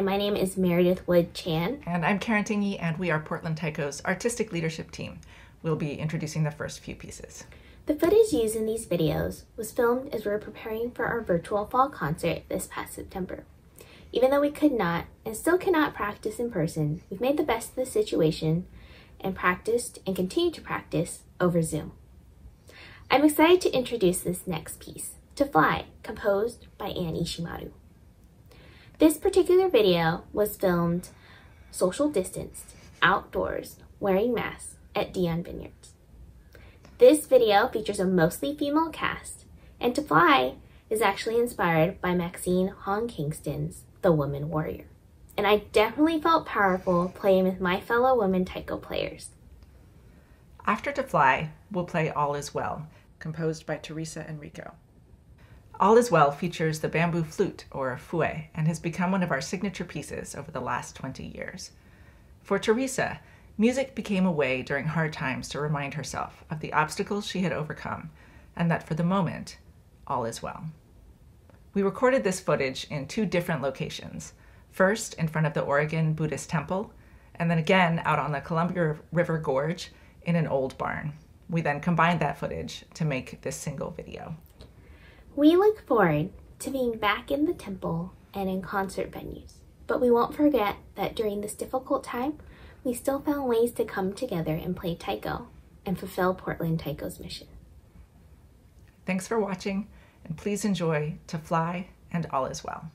Hi, my name is Meredith Wood Chan. And I'm Karen Tingey, and we are Portland Taiko's artistic leadership team. We'll be introducing the first few pieces. The footage used in these videos was filmed as we were preparing for our virtual fall concert this past September. Even though we could not and still cannot practice in person, we've made the best of the situation and practiced and continue to practice over Zoom. I'm excited to introduce this next piece, To Fly, composed by Anne Ishimaru. This particular video was filmed social distanced, outdoors, wearing masks at Dion Vineyards. This video features a mostly female cast, and To Fly is actually inspired by Maxine Hong Kingston's The Woman Warrior. And I definitely felt powerful playing with my fellow women taiko players. After To Fly, we'll play All Is Well, composed by Teresa Enrico. All Is Well features the bamboo flute, or fue, and has become one of our signature pieces over the last 20 years. For Teresa, music became a way during hard times to remind herself of the obstacles she had overcome, and that for the moment, all is well. We recorded this footage in two different locations, first in front of the Oregon Buddhist Temple, and then again out on the Columbia River Gorge in an old barn. We then combined that footage to make this single video. We look forward to being back in the temple and in concert venues, but we won't forget that during this difficult time, we still found ways to come together and play taiko and fulfill Portland Taiko's mission. Thanks for watching, and please enjoy To Fly and All Is Well.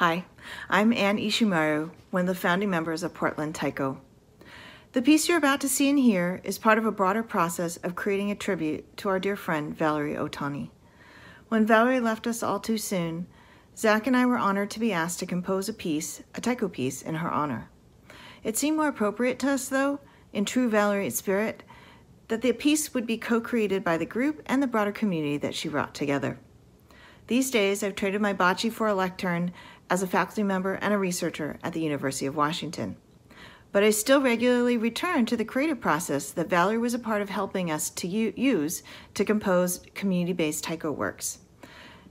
Hi, I'm Anne Ishimaru, one of the founding members of Portland Taiko. The piece you're about to see and hear is part of a broader process of creating a tribute to our dear friend, Valerie Otani. When Valerie left us all too soon, Zach and I were honored to be asked to compose a piece, a taiko piece, in her honor. It seemed more appropriate to us, though, in true Valerie spirit, that the piece would be co-created by the group and the broader community that she brought together. These days, I've traded my bocce for a lectern as a faculty member and a researcher at the University of Washington. But I still regularly return to the creative process that Valerie was a part of helping us to use to compose community-based taiko works.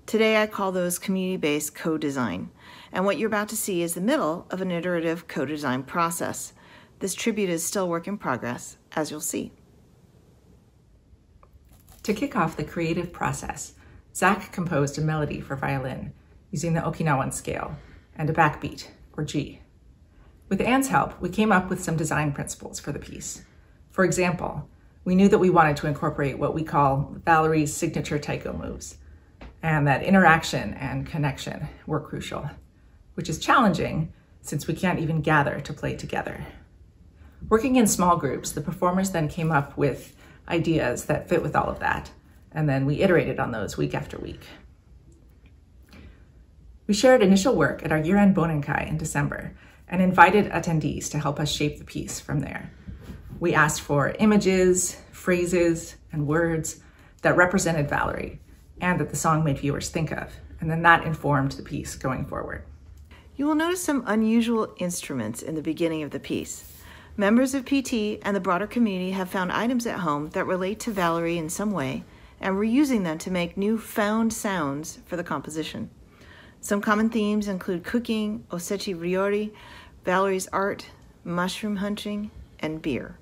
Today, I call those community-based co-design. And what you're about to see is the middle of an iterative co-design process. This tribute is still work in progress, as you'll see. To kick off the creative process, Zach composed a melody for violin using the Okinawan scale and a backbeat, or G. With Anne's help, we came up with some design principles for the piece. For example, we knew that we wanted to incorporate what we call Valerie's signature taiko moves, and that interaction and connection were crucial, which is challenging since we can't even gather to play together. Working in small groups, the performers then came up with ideas that fit with all of that, and then we iterated on those week after week. We shared initial work at our year-end Bonenkai in December and invited attendees to help us shape the piece from there. We asked for images, phrases, and words that represented Valerie and that the song made viewers think of, and then that informed the piece going forward. You will notice some unusual instruments in the beginning of the piece. Members of PT and the broader community have found items at home that relate to Valerie in some way, and we're using them to make new found sounds for the composition. Some common themes include cooking, osechi ryori, Valerie's art, mushroom hunting, and beer.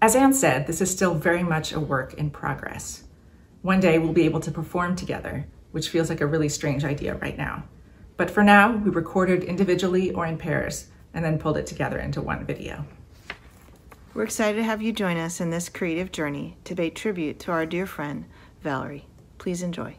As Anne said, this is still very much a work in progress. One day we'll be able to perform together, which feels like a really strange idea right now. But for now, we recorded individually or in pairs, and then pulled it together into one video. We're excited to have you join us in this creative journey to pay tribute to our dear friend, Valerie. Please enjoy.